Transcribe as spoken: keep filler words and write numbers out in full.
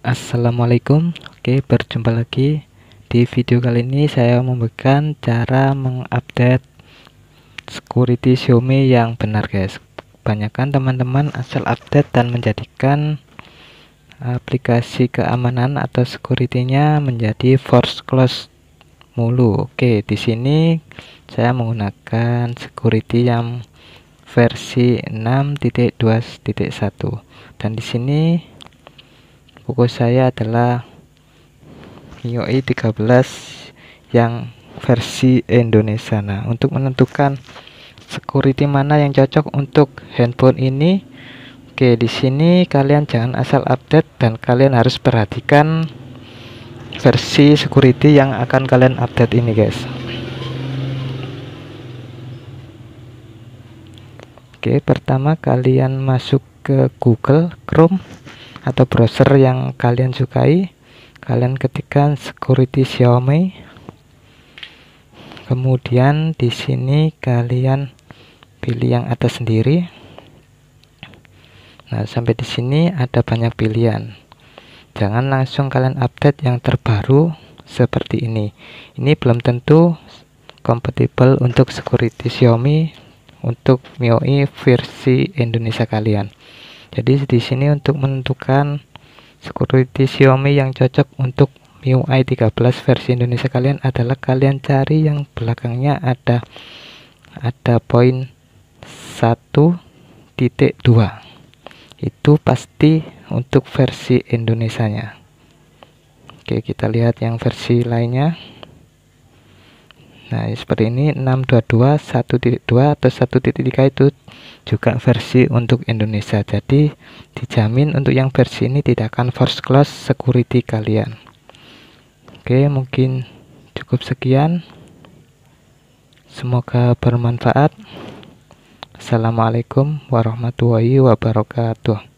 Assalamualaikum. Oke, berjumpa lagi. Di video kali ini saya memberikan cara mengupdate security Xiaomi yang benar, guys. Kebanyakan teman-teman asal update dan menjadikan aplikasi keamanan atau security-nya menjadi force close mulu. Oke, di sini saya menggunakan security yang versi enam titik dua titik satu dan di sini fokus saya adalah M I U I tiga belas yang versi Indonesia. Nah, untuk menentukan security mana yang cocok untuk handphone ini, oke, di sini kalian jangan asal update dan kalian harus perhatikan versi security yang akan kalian update ini, guys. Oke, pertama kalian masuk ke Google Chrome atau browser yang kalian sukai. Kalian ketikkan security Xiaomi, kemudian di sini kalian pilih yang atas sendiri. Nah, sampai di sini ada banyak pilihan, jangan langsung kalian update yang terbaru seperti ini. Ini belum tentu kompatibel untuk security Xiaomi untuk M I U I versi Indonesia kalian. Jadi di sini untuk menentukan security Xiaomi yang cocok untuk M I U I tiga belas versi Indonesia kalian adalah kalian cari yang belakangnya ada ada poin satu titik dua. Itu pasti untuk versi Indonesianya. Oke, kita lihat yang versi lainnya. Nah, seperti ini enam dua dua, satu titik dua atau satu titik tiga itu juga versi untuk Indonesia. Jadi dijamin untuk yang versi ini tidak akan force close security kalian. Oke, mungkin cukup sekian. Semoga bermanfaat. Assalamualaikum warahmatullahi wabarakatuh.